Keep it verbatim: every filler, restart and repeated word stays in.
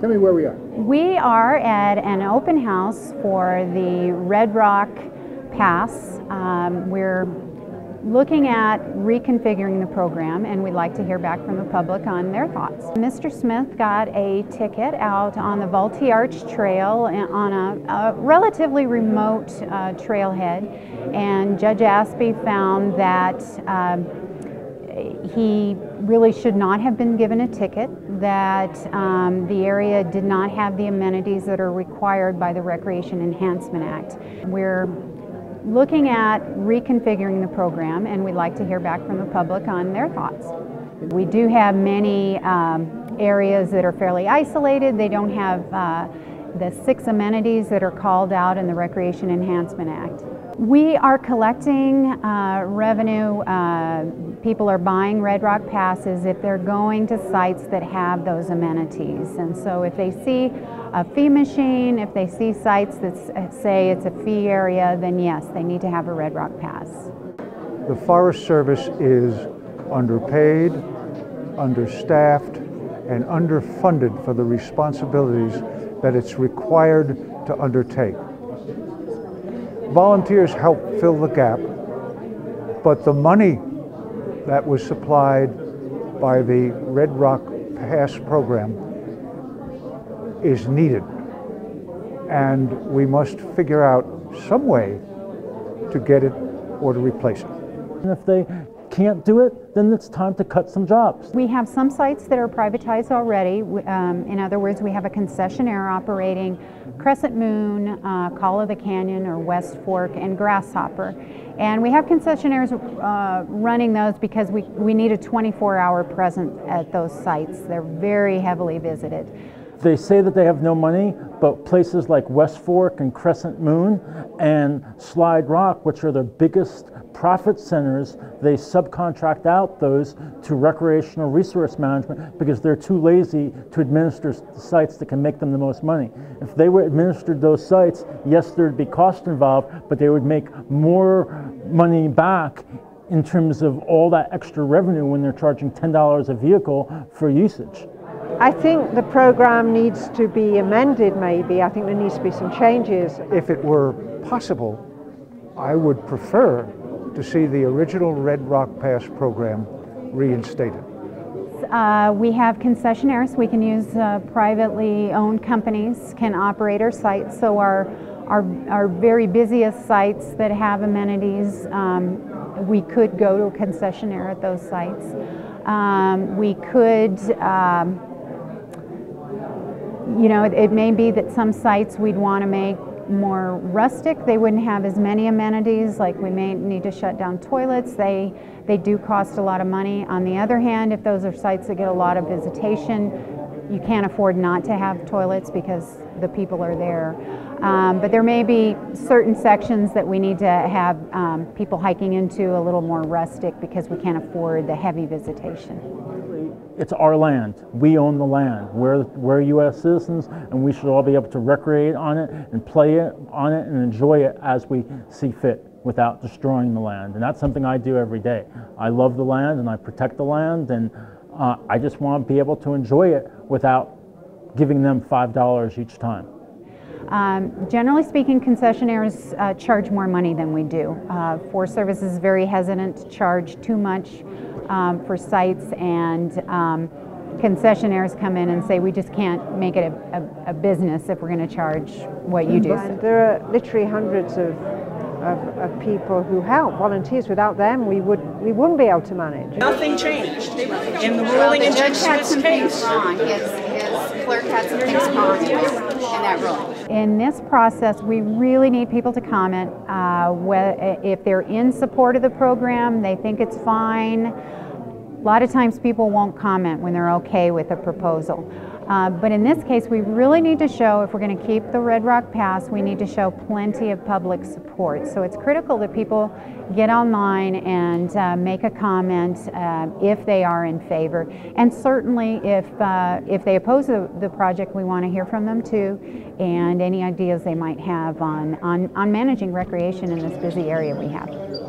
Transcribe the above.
Tell me where we are. We are at an open house for the Red Rock Pass. Um, we're looking at reconfiguring the program, and we'd like to hear back from the public on their thoughts. Mister Smith got a ticket out on the Vaulty Arch Trail on a, a relatively remote uh, trailhead, and Judge Aspy found that um, he really should not have been given a ticket, that um, the area did not have the amenities that are required by the Recreation Enhancement Act. We're looking at reconfiguring the program, and we'd like to hear back from the public on their thoughts. We do have many um, areas that are fairly isolated. They don't have uh, the six amenities that are called out in the Recreation Enhancement Act. We are collecting uh, revenue. Uh, people are buying Red Rock passes if they're going to sites that have those amenities. And so if they see a fee machine, if they see sites that say it's a fee area, then yes, they need to have a Red Rock pass. The Forest Service is underpaid, understaffed, and underfunded for the responsibilities that it's required to undertake. Volunteers help fill the gap, but the money that was supplied by the Red Rock Pass program is needed, and we must figure out some way to get it or to replace it. And if they can't do it, then it's time to cut some jobs. We have some sites that are privatized already. Um, in other words, we have a concessionaire operating Crescent Moon, uh, Call of the Canyon, or West Fork, and Grasshopper. And we have concessionaires uh, running those because we, we need a twenty-four hour presence at those sites. They're very heavily visited. They say that they have no money, but places like West Fork and Crescent Moon and Slide Rock, which are the biggest profit centers, they subcontract out those to Recreational Resource Management because they're too lazy to administer the sites that can make them the most money. If they were administered those sites, yes, there'd be cost involved, but they would make more money back in terms of all that extra revenue when they're charging ten dollars a vehicle for usage. I think the program needs to be amended, maybe. I think there needs to be some changes. If it were possible, I would prefer to see the original Red Rock Pass program reinstated. Uh, we have concessionaires. We can use uh, privately owned companies, can operate our sites. So our, our, our very busiest sites that have amenities, um, we could go to a concessionaire at those sites. Um, we could... Um, You know, it, it may be that some sites we'd want to make more rustic. They wouldn't have as many amenities, like we may need to shut down toilets. They, they do cost a lot of money. On the other hand, if those are sites that get a lot of visitation, you can't afford not to have toilets because the people are there. Um, but there may be certain sections that we need to have um, people hiking into a little more rustic because we can't afford the heavy visitation. It's our land. We own the land. We're, we're U S citizens, and we should all be able to recreate on it and play it on it and enjoy it as we see fit without destroying the land. And that's something I do every day. I love the land and I protect the land, and uh, I just want to be able to enjoy it without giving them five dollars each time. Um, generally speaking, concessionaires uh, charge more money than we do. Uh, Forest Service is very hesitant to charge too much Um, for sites, and um, concessionaires come in and say we just can't make it a, a, a business if we're going to charge what you do. And there are literally hundreds of, of, of people who help, volunteers. Without them, we, would, we wouldn't be able to manage. Nothing changed in the ruling in Judge Smith's case. His clerk had some things wrong in that ruling. In this process, we really need people to comment uh, whether, if they're in support of the program, they think it's fine. A lot of times people won't comment when they're okay with a proposal. Uh, but in this case, we really need to show, if we're going to keep the Red Rock Pass, we need to show plenty of public support. So it's critical that people get online and uh, make a comment uh, if they are in favor. And certainly if, uh, if they oppose the, the project, we want to hear from them too, and any ideas they might have on, on, on managing recreation in this busy area we have.